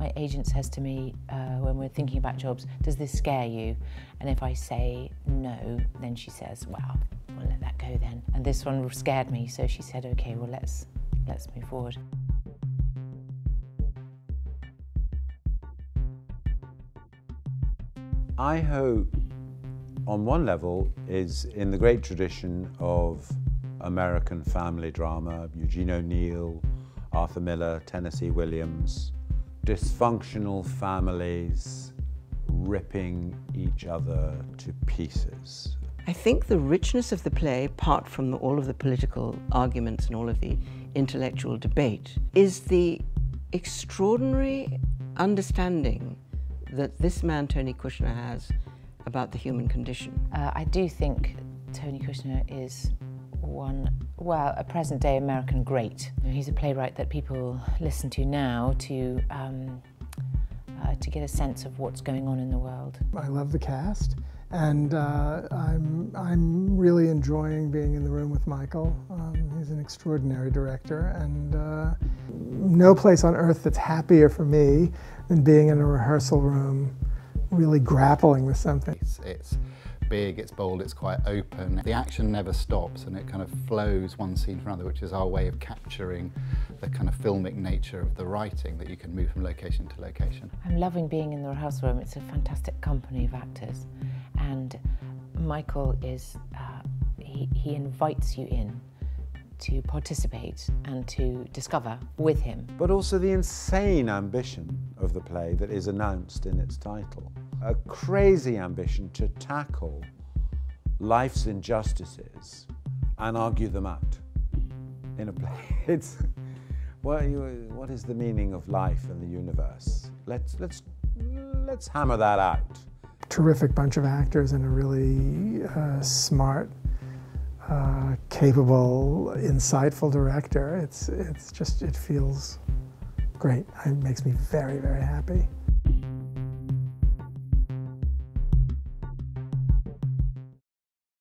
My agent says to me when we're thinking about jobs, does this scare you? And if I say no, then she says, well, we'll let that go then. And this one scared me, so she said, okay, well, let's move forward. iHo, on one level, is in the great tradition of American family drama, Eugene O'Neill, Arthur Miller, Tennessee Williams, dysfunctional families ripping each other to pieces. I think the richness of the play, apart from all of the political arguments and all of the intellectual debate, is the extraordinary understanding that this man, Tony Kushner, has about the human condition. I do think Tony Kushner is a present-day American great. He's a playwright that people listen to now to get a sense of what's going on in the world. I love the cast, and I'm really enjoying being in the room with Michael. He's an extraordinary director, and no place on earth that's happier for me than being in a rehearsal room, really grappling with something. It's big, it's bold, it's quite open. The action never stops, and it kind of flows one scene to another, which is our way of capturing the kind of filmic nature of the writing, that you can move from location to location. I'm loving being in the rehearsal room. It's a fantastic company of actors, and Michael is, he invites you in to participate and to discover with him. But also the insane ambition of the play that is announced in its title. A crazy ambition to tackle life's injustices and argue them out in a play. It's, well, what is the meaning of life and the universe? Let's hammer that out. Terrific bunch of actors, and a really smart, capable, insightful director. It feels great. It makes me very, very happy.